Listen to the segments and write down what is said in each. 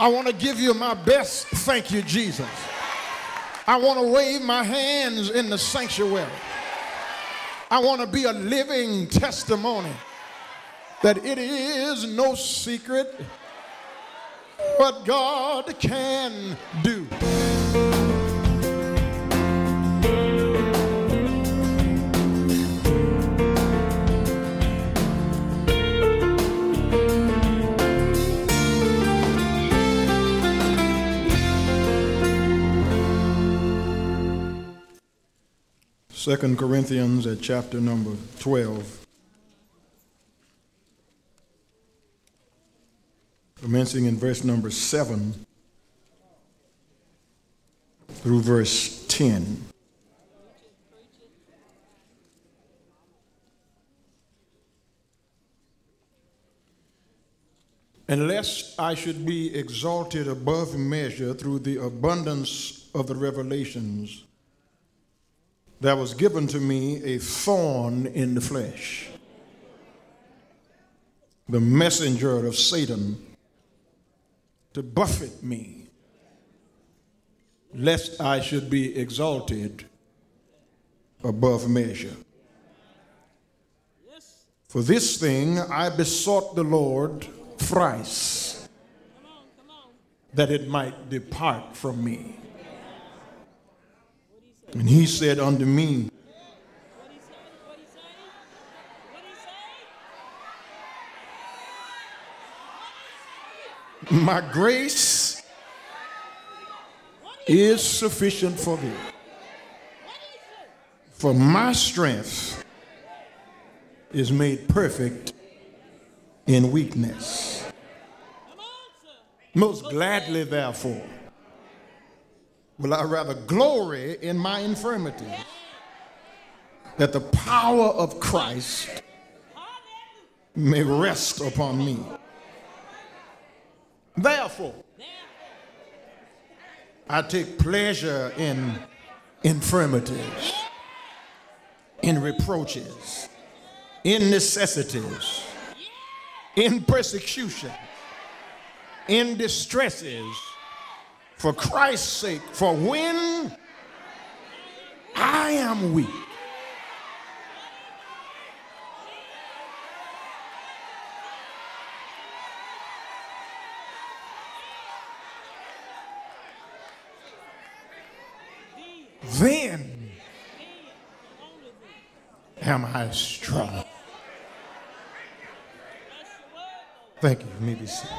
I want to give you my best thank you, Jesus. I want to wave my hands in the sanctuary. I want to be a living testimony that it is no secret what God can do. Second Corinthians at chapter number 12, commencing in verse number 7 through verse 10. Unless I should be exalted above measure through the abundance of the revelations, there was given to me a thorn in the flesh, the messenger of Satan, to buffet me, lest I should be exalted above measure. For this thing I besought the Lord thrice, that it might depart from me. And he said unto me, my grace is sufficient for thee, for my strength is made perfect in weakness. Most gladly, therefore, will I rather glory in my infirmities, that the power of Christ may rest upon me. Therefore, I take pleasure in infirmities, in reproaches, in necessities, in persecution, in distresses, for Christ's sake, for when I am weak, then am I strong. Thank you. You may be seated.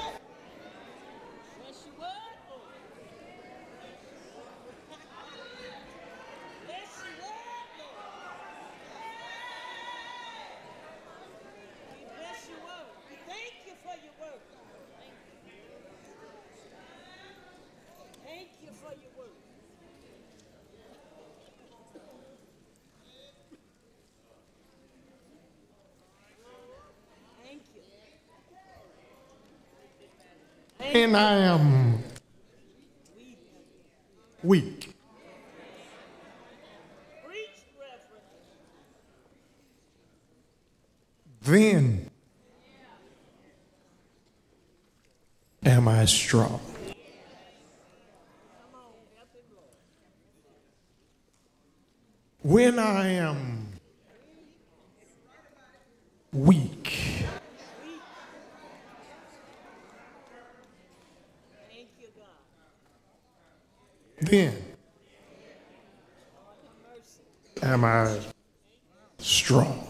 And I am weak. Then am I strong. When I am weak, then am I strong.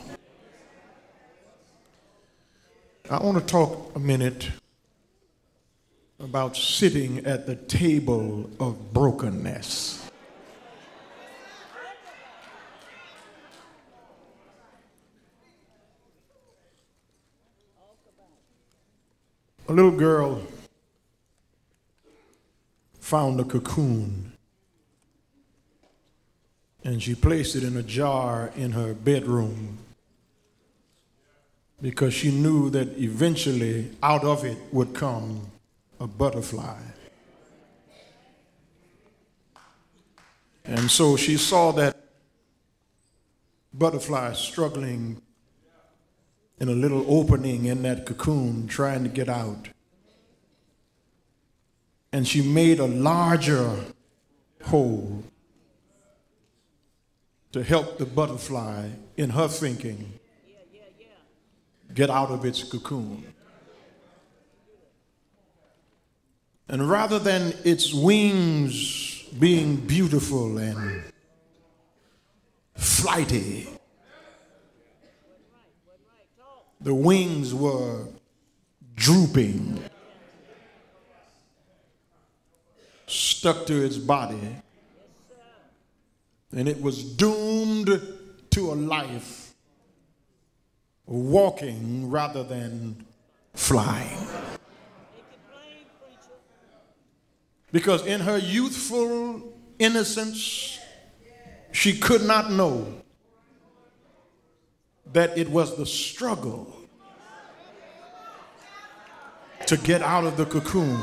I want to talk a minute about sitting at the table of brokenness. A little girl found a cocoon, and she placed it in a jar in her bedroom because she knew that eventually out of it would come a butterfly. And so she saw that butterfly struggling in a little opening in that cocoon, trying to get out. and she made a larger hole to help the butterfly, in her thinking, get out of its cocoon. And rather than its wings being beautiful and flighty, the wings were drooping, stuck to its body, and it was doomed to a life of walking rather than flying. Because in her youthful innocence, she could not know that it was the struggle to get out of the cocoon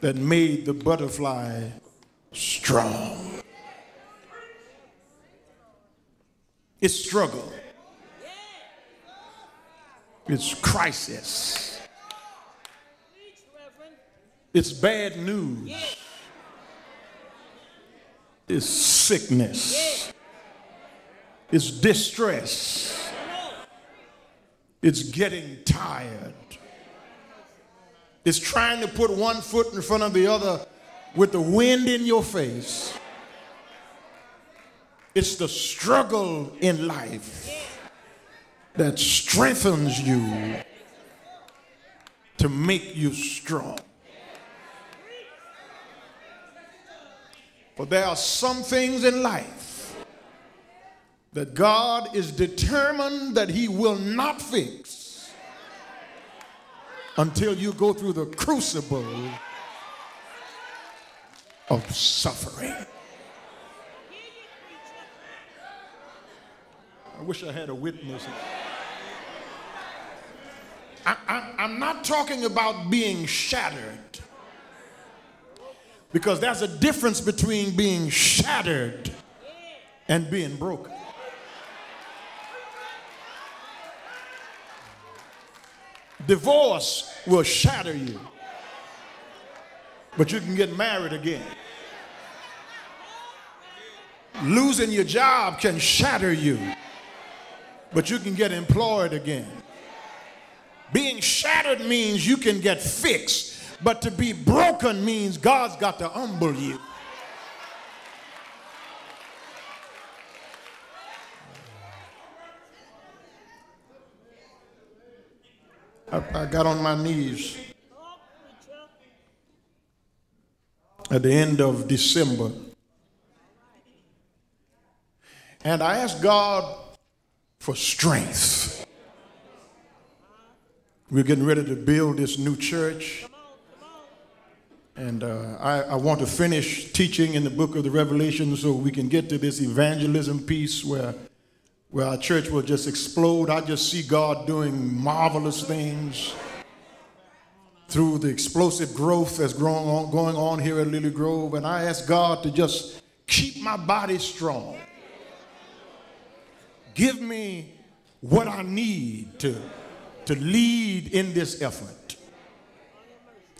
that made the butterfly strong. Its struggle, its crisis, its bad news, its sickness, its distress, its getting tired, it's trying to put one foot in front of the other with the wind in your face. It's the struggle in life that strengthens you to make you strong. But there are some things in life that God is determined that He will not fix until you go through the crucible of suffering. I wish I had a witness. I'm not talking about being shattered, because there's a difference between being shattered and being broken. Divorce will shatter you, but you can get married again. Losing your job can shatter you, but you can get employed again. Being shattered means you can get fixed, but to be broken means God's got to humble you. I got on my knees at the end of December, and I asked God for strength. We're getting ready to build this new church, and I want to finish teaching in the book of the Revelation so we can get to this evangelism piece where our church will just explode. I just see God doing marvelous things through the explosive growth that's going on here at Lily Grove. And I ask God to just keep my body strong. Give me what I need to lead in this effort.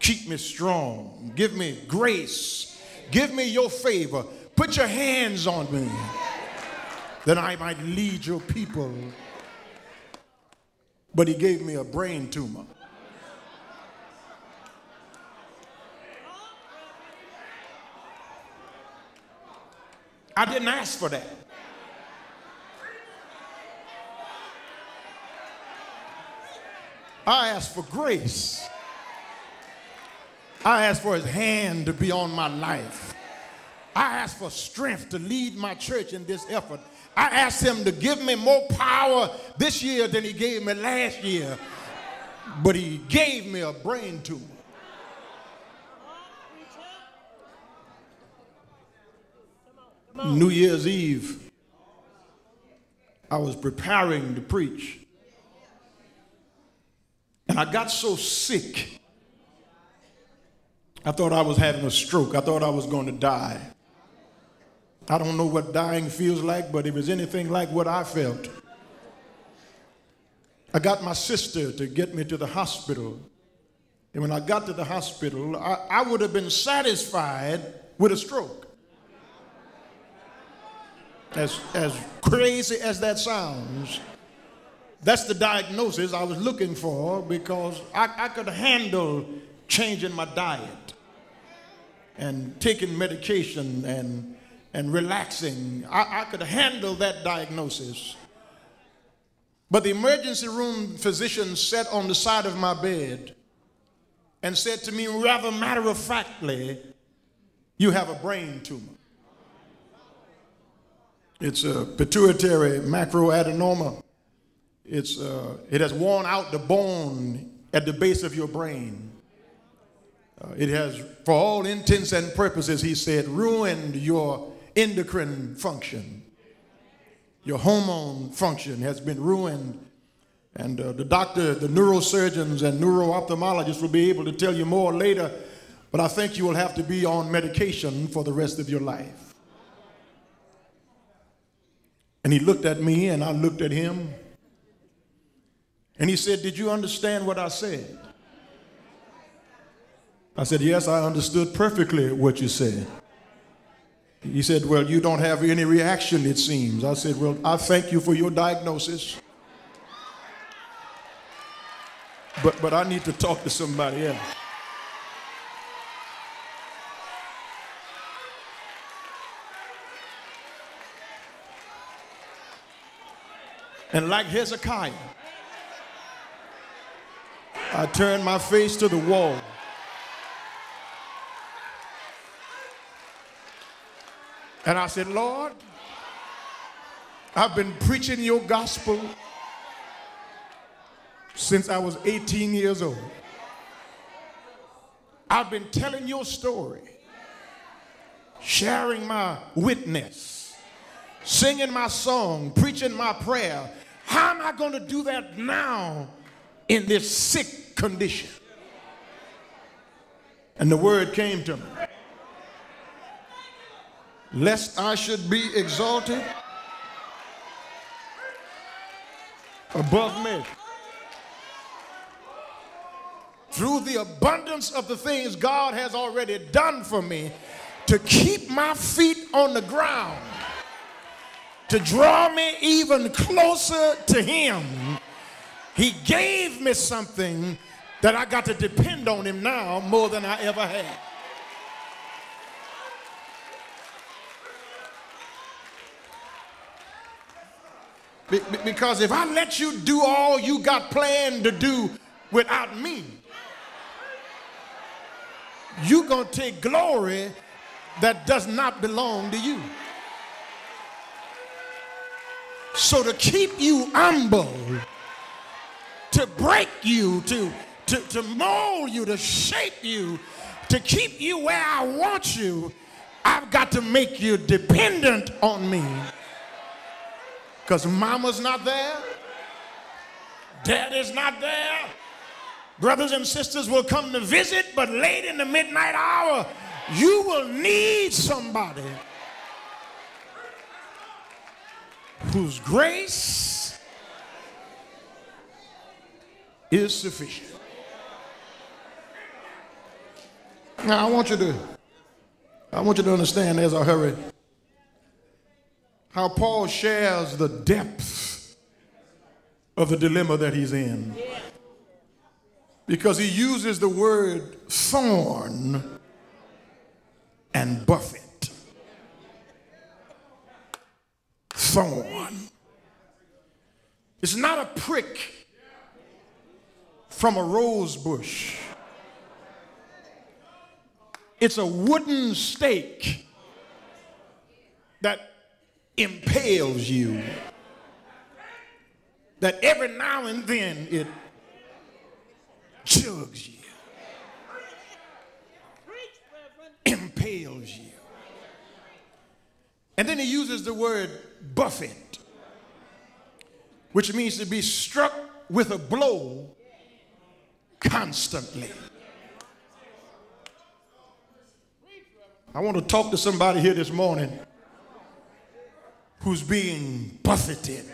Keep me strong. Give me grace. Give me your favor. Put your hands on me that I might lead your people. But He gave me a brain tumor. I didn't ask for that. I asked for grace. I asked for His hand to be on my life. I asked for strength to lead my church in this effort. I asked Him to give me more power this year than He gave me last year, but He gave me a brain tumor. New Year's Eve, I was preparing to preach, and I got so sick, I thought I was having a stroke. I thought I was going to die. I don't know what dying feels like, but if it's anything like what I felt, I got my sister to get me to the hospital And when I got to the hospital, I would have been satisfied with a stroke. As crazy as that sounds, that's the diagnosis I was looking for, because I could handle changing my diet and taking medication and relaxing. I could handle that diagnosis. But the emergency room physician sat on the side of my bed and said to me rather matter-of-factly, "You have a brain tumor. It's a pituitary macroadenoma. It has worn out the bone at the base of your brain. It has, for all intents and purposes," he said, "ruined your endocrine function. Your hormone function has been ruined. And the doctor, the neurosurgeons and neuro-ophthalmologists will be able to tell you more later, but I think you will have to be on medication for the rest of your life." And he looked at me and I looked at him. And he said, "Did you understand what I said?" I said, "Yes, I understood perfectly what you said." He said, "Well, you don't have any reaction, it seems." I said, "Well, I thank you for your diagnosis, but I need to talk to somebody else." And like Hezekiah, I turned my face to the wall. And I said, "Lord, I've been preaching your gospel since I was 18 years old. I've been telling your story, sharing my witness, singing my song, preaching my prayer. How am I going to do that now in this sick condition?" And the word came to me. "Lest I should be exalted above measure through the abundance of the things God has already done for me, to keep my feet on the ground, to draw me even closer to him. He gave me something that I got to depend on him now more than I ever had." Because if I let you do all you got planned to do without me, you're going to take glory that does not belong to you. So to keep you humble, to break you, to mold you, to shape you, to keep you where I want you, I've got to make you dependent on me. Because mama's not there, daddy's not there, brothers and sisters will come to visit, but late in the midnight hour, you will need somebody whose grace is sufficient. Now, I want you to understand, there's a hurry, how Paul shares the depth of the dilemma that he's in. Because he uses the word thorn and buffet. Thorn. It's not a prick from a rose bush. It's a wooden stake that impales you, that every now and then it chugs you, impales you. And then he uses the word buffet, which means to be struck with a blow constantly. I want to talk to somebody here this morning who's being buffeted,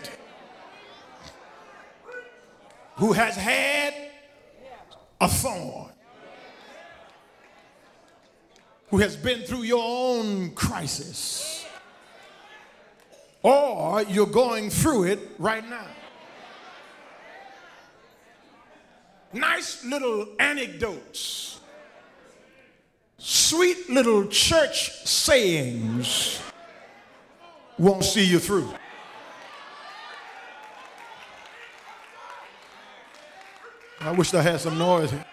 who has had a thorn, who has been through your own crisis, or you're going through it right now. Nice little anecdotes, sweet little church sayings won't see you through. I wish I had some noise here.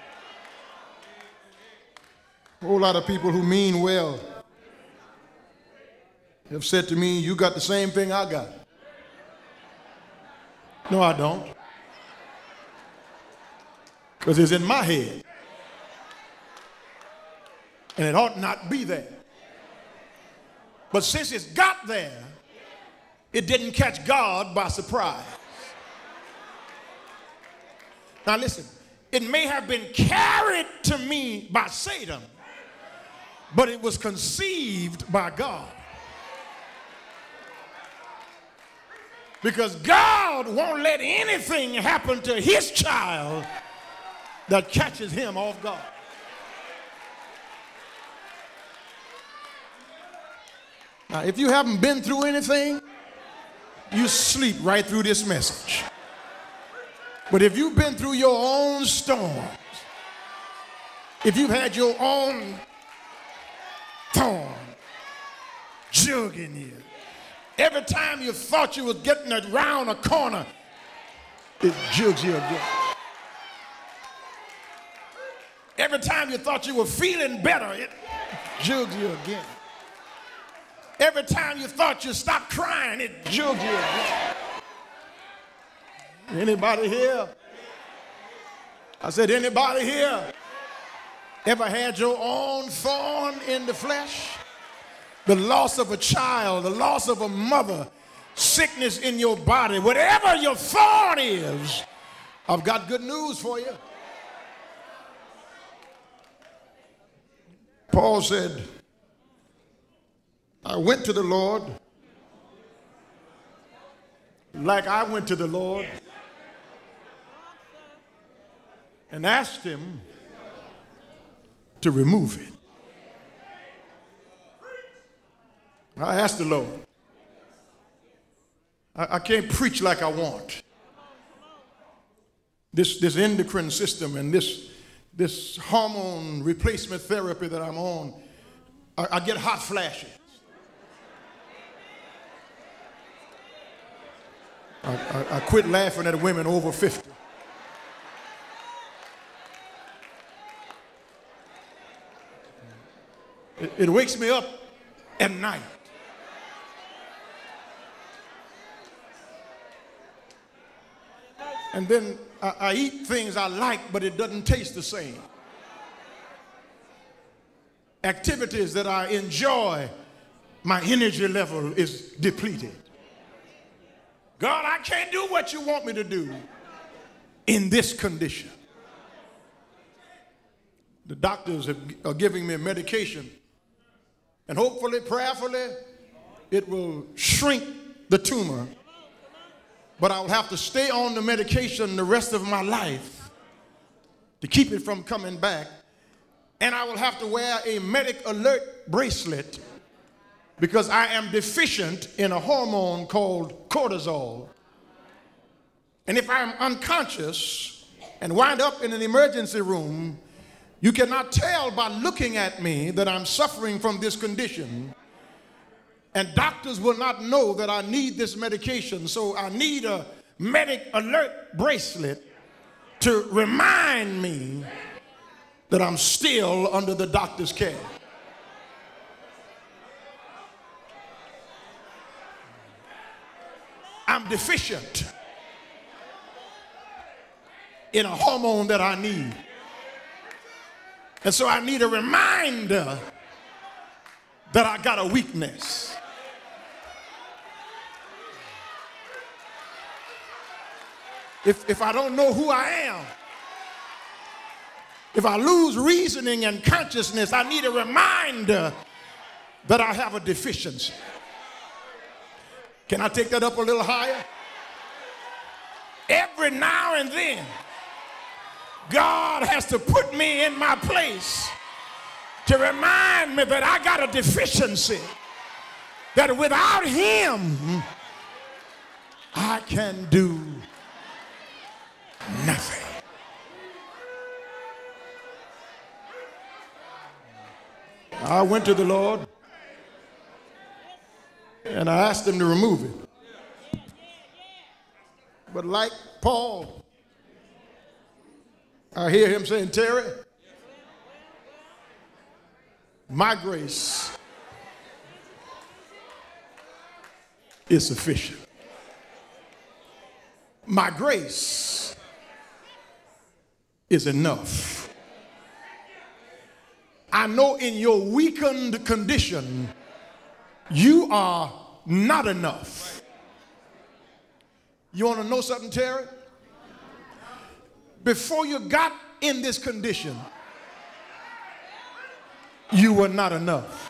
A whole lot of people who mean well have said to me, you got the same thing I got. No, I don't. Because it's in my head. And it ought not be there. But since it's got there, it didn't catch God by surprise. Now listen, it may have been carried to me by Satan, but it was conceived by God. Because God won't let anything happen to his child that catches him off guard. Now, if you haven't been through anything, you sleep right through this message. But if you've been through your own storms, if you've had your own thorn jugging you, every time you thought you was getting around a corner, it jugs you again. Every time you thought you were feeling better, it jugs you again. Every time you thought you stopped crying, it jugs you again. Anybody here? I said, anybody here ever had your own thorn in the flesh? The loss of a child, the loss of a mother, sickness in your body, whatever your thorn is, I've got good news for you. Paul said, I went to the Lord like I went to the Lord and asked him to remove it. I asked the Lord. I can't preach like I want. This endocrine system and this hormone replacement therapy that I'm on, I get hot flashes. I quit laughing at women over 50. It wakes me up at night. And then I eat things I like, but it doesn't taste the same. Activities that I enjoy, my energy level is depleted. God, I can't do what you want me to do in this condition. The doctors are giving me medication, and hopefully, prayerfully, it will shrink the tumor. But I will have to stay on the medication the rest of my life to keep it from coming back. And I will have to wear a medic alert bracelet because I am deficient in a hormone called cortisol. And if I am unconscious and wind up in an emergency room, you cannot tell by looking at me that I'm suffering from this condition. And doctors will not know that I need this medication, so I need a medic alert bracelet to remind me that I'm still under the doctor's care. I'm deficient in a hormone that I need. And so I need a reminder that I got a weakness. If I don't know who I am, if I lose reasoning and consciousness, I need a reminder that I have a deficiency. Can I take that up a little higher? Every now and then, God has to put me in my place to remind me that I got a deficiency, that without him, I can do nothing. I went to the Lord and I asked him to remove it. But like Paul, I hear him saying, Terry, my grace is sufficient. My grace is enough. I know in your weakened condition, you are not enough. You want to know something, Terry? Before you got in this condition, you were not enough.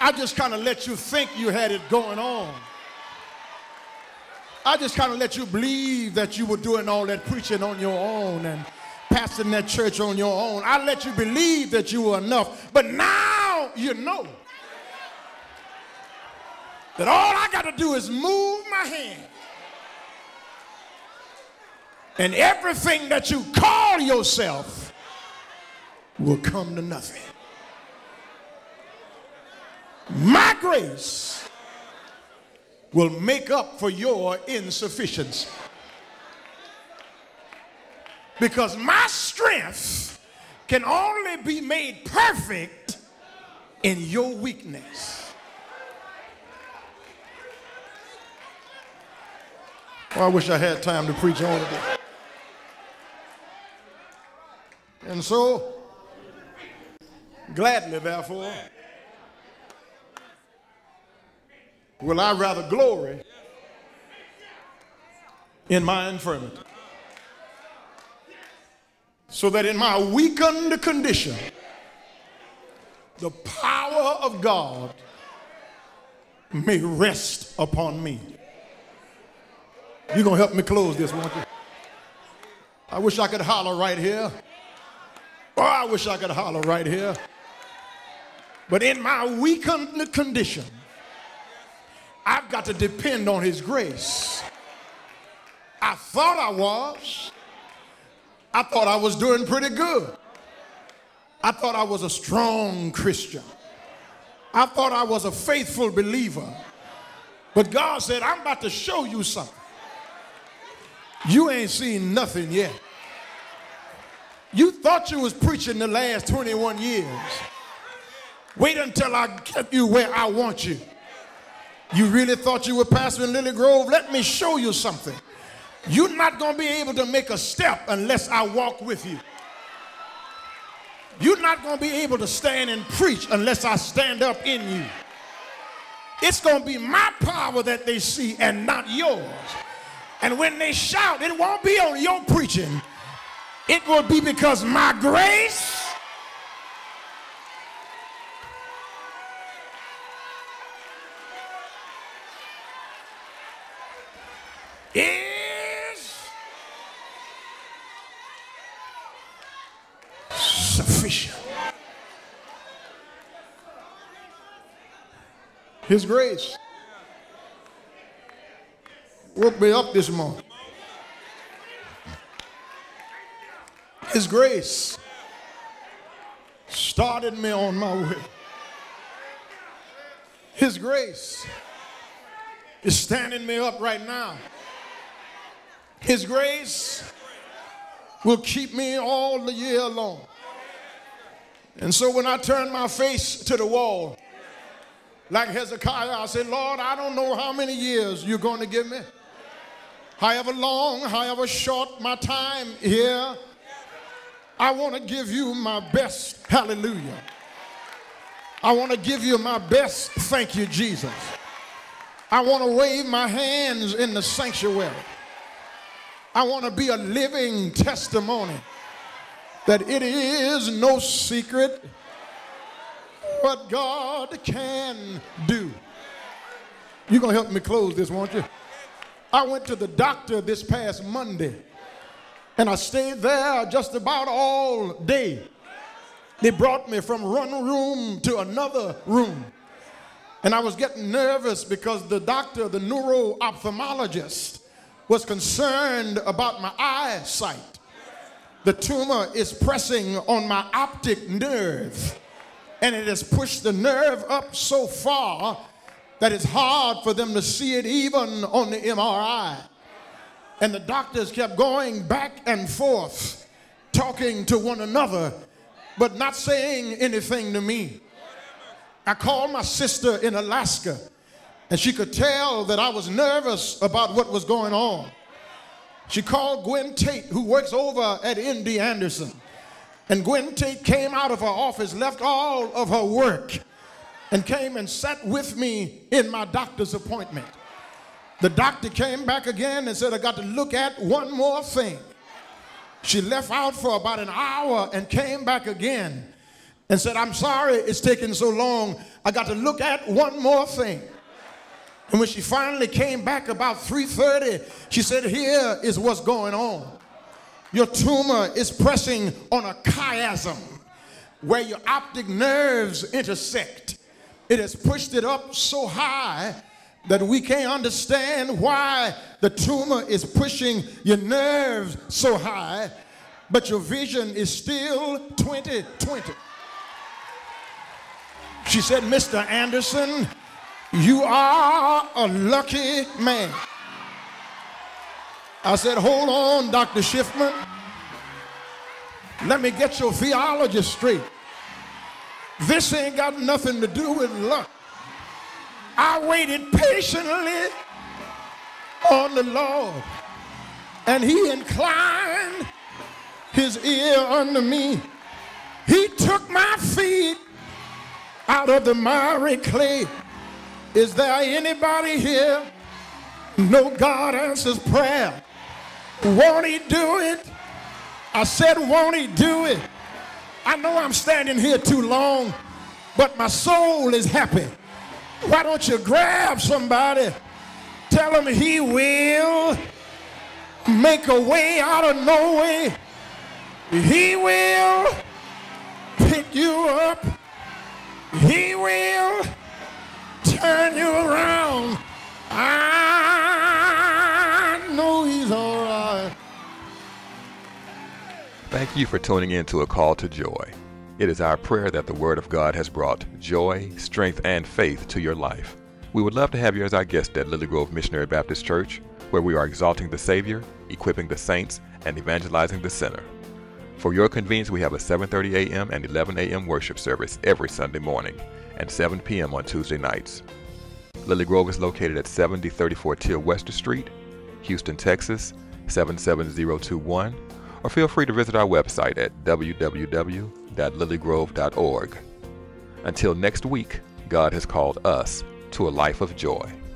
I just kind of let you think you had it going on. I just kind of let you believe that you were doing all that preaching on your own and pastoring that church on your own. I let you believe that you were enough. But now you know that all I got to do is move my hand. And everything that you call yourself will come to nothing. My grace will make up for your insufficiency. Because my strength can only be made perfect in your weakness. Oh, I wish I had time to preach on today. And so, gladly, therefore, will I rather glory in my infirmity, so that in my weakened condition, the power of God may rest upon me. You're going to help me close this, won't you? I wish I could holler right here. Oh, I wish I could holler right here. But in my weakened condition, I've got to depend on his grace. I thought I was. I thought I was doing pretty good. I thought I was a strong Christian. I thought I was a faithful believer. But God said, I'm about to show you something. You ain't seen nothing yet. You thought you was preaching the last 21 years. Wait until I get you where I want you. You really thought you were pastoring Lily Grove? Let me show you something. You're not going to be able to make a step unless I walk with you. You're not going to be able to stand and preach unless I stand up in you. It's going to be my power that they see and not yours. And when they shout, it won't be on your preaching. It will be because my grace is sufficient. His grace woke me up this morning. His grace started me on my way. His grace is standing me up right now. His grace will keep me all the year long. And so when I turn my face to the wall, like Hezekiah, I say, Lord, I don't know how many years you're going to give me. However long, however short my time here, I want to give you my best hallelujah. I want to give you my best thank you, Jesus. I want to wave my hands in the sanctuary. I want to be a living testimony that it is no secret what God can do. You're going to help me close this, won't you? I went to the doctor this past Monday. And I stayed there just about all day. They brought me from one room to another room. And I was getting nervous because the doctor, the neuro-ophthalmologist, was concerned about my eyesight. The tumor is pressing on my optic nerve, and it has pushed the nerve up so far that it's hard for them to see it even on the MRI. And the doctors kept going back and forth, talking to one another, but not saying anything to me. I called my sister in Alaska, and she could tell that I was nervous about what was going on. She called Gwen Tate, who works over at MD Anderson. And Gwen Tate came out of her office, left all of her work, and came and sat with me in my doctor's appointment. The doctor came back again and said, I got to look at one more thing. She left out for about an hour and came back again and said, I'm sorry it's taking so long. I got to look at one more thing. And when she finally came back about 3:30, she said, here is what's going on. Your tumor is pressing on a chiasm where your optic nerves intersect. It has pushed it up so high that we can't understand why the tumor is pushing your nerves so high, but your vision is still 20/20. She said, Mr. Anderson, you are a lucky man. I said, hold on, Dr. Schiffman. Let me get your theology straight. This ain't got nothing to do with luck. I waited patiently on the Lord, and he inclined his ear unto me. He took my feet out of the miry clay. Is there anybody here? No, God answers prayer. Won't he do it? I said, won't he do it? I know I'm standing here too long, but my soul is happy. Why don't you grab somebody? Tell them he will make a way out of no way. He will pick you up. He will turn you around. I know he's all right. Thank you for tuning in to A Call to Joy. It is our prayer that the Word of God has brought joy, strength, and faith to your life. We would love to have you as our guest at Lily Grove Missionary Baptist Church, where we are exalting the Savior, equipping the saints, and evangelizing the sinner. For your convenience, we have a 7:30 a.m. and 11 a.m. worship service every Sunday morning and 7 p.m. on Tuesday nights. Lily Grove is located at 7034 Tilwester Street, Houston, Texas, 77021, or feel free to visit our website at www.lillygrove.org. Until next week, God has called us to a life of joy.